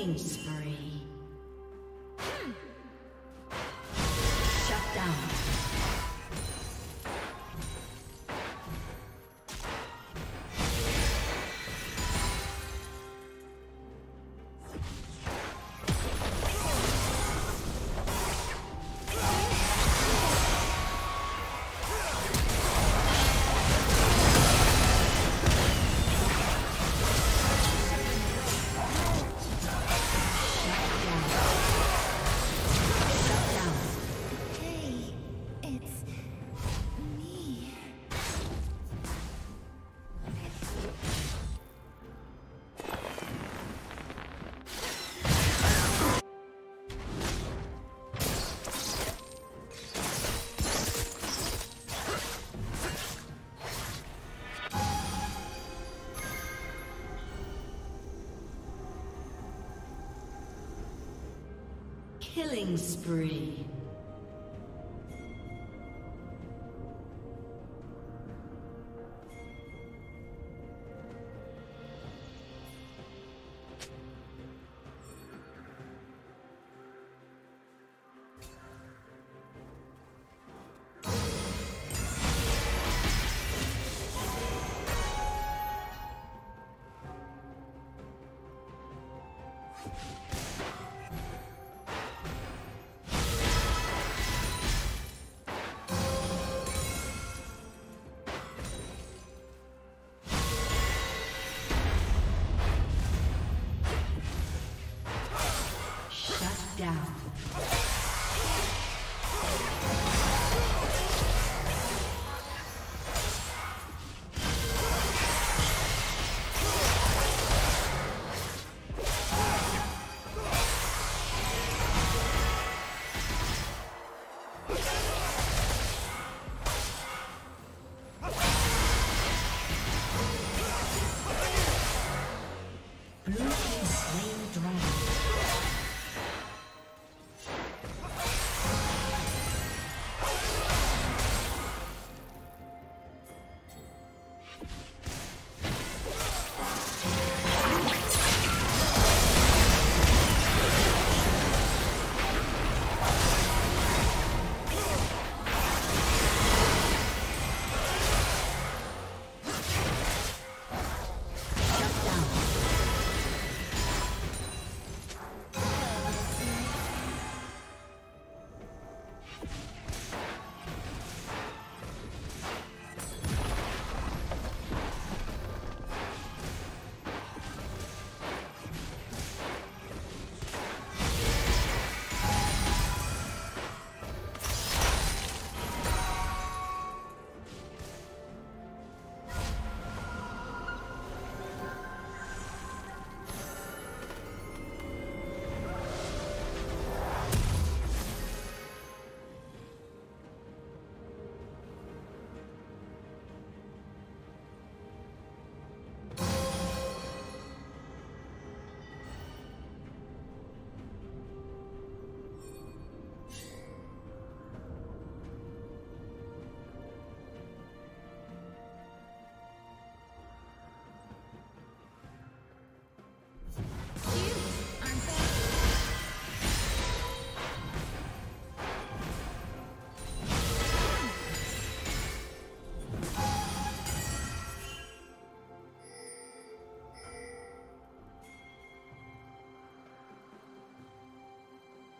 Killing spree. Killing spree.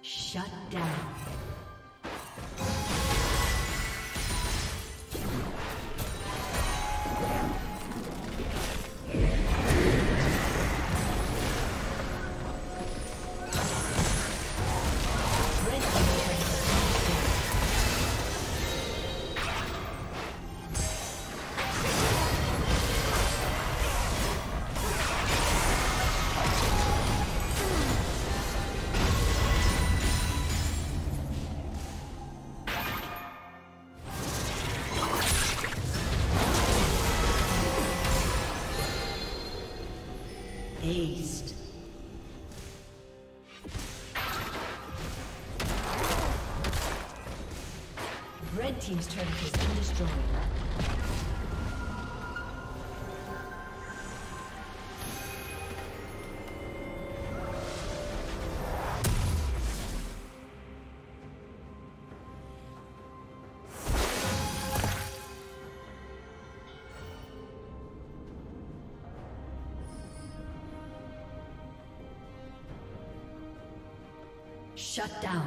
Shut down. Red team's turret has been destroyed. Shut down.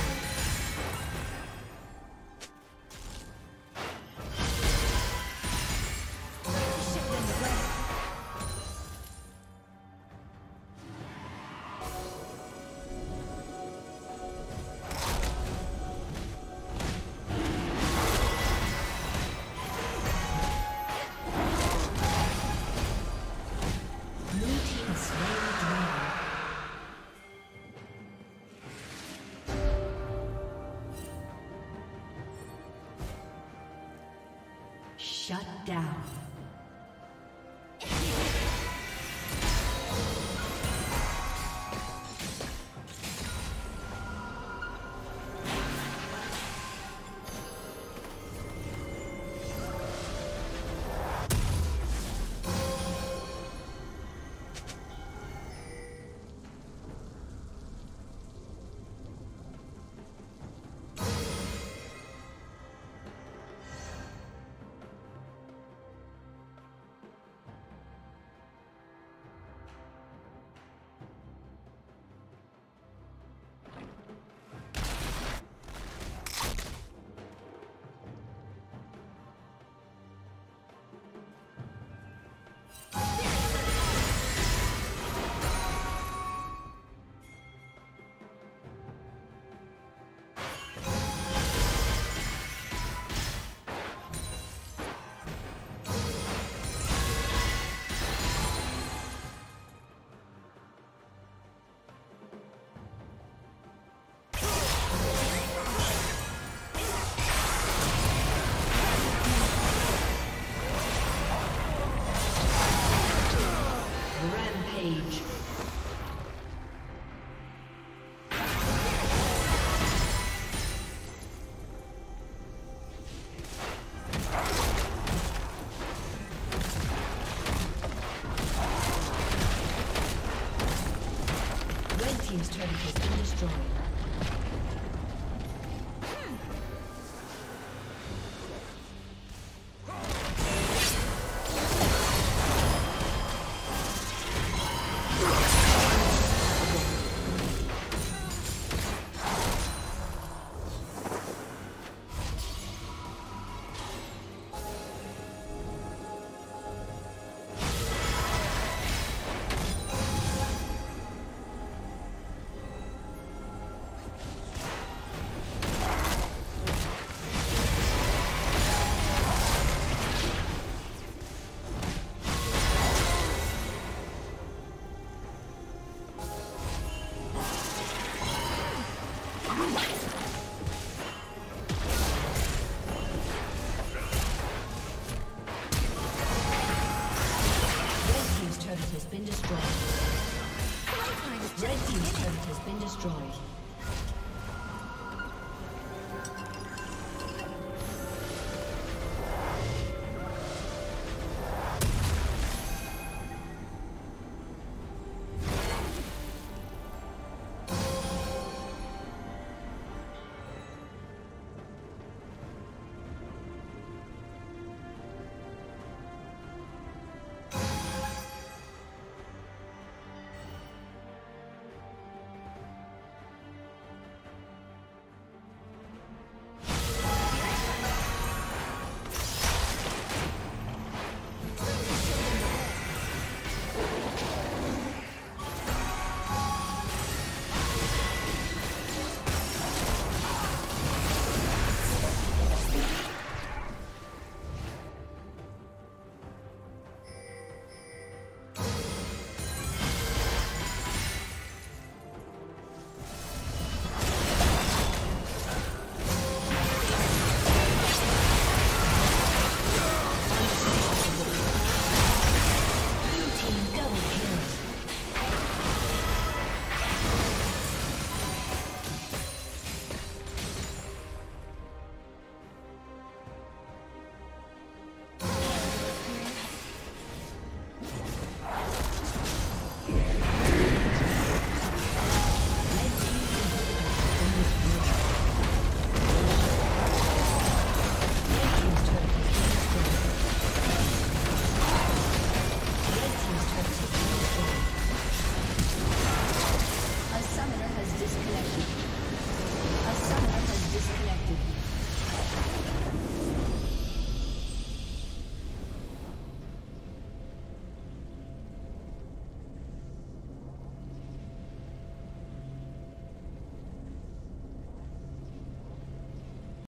Shut down.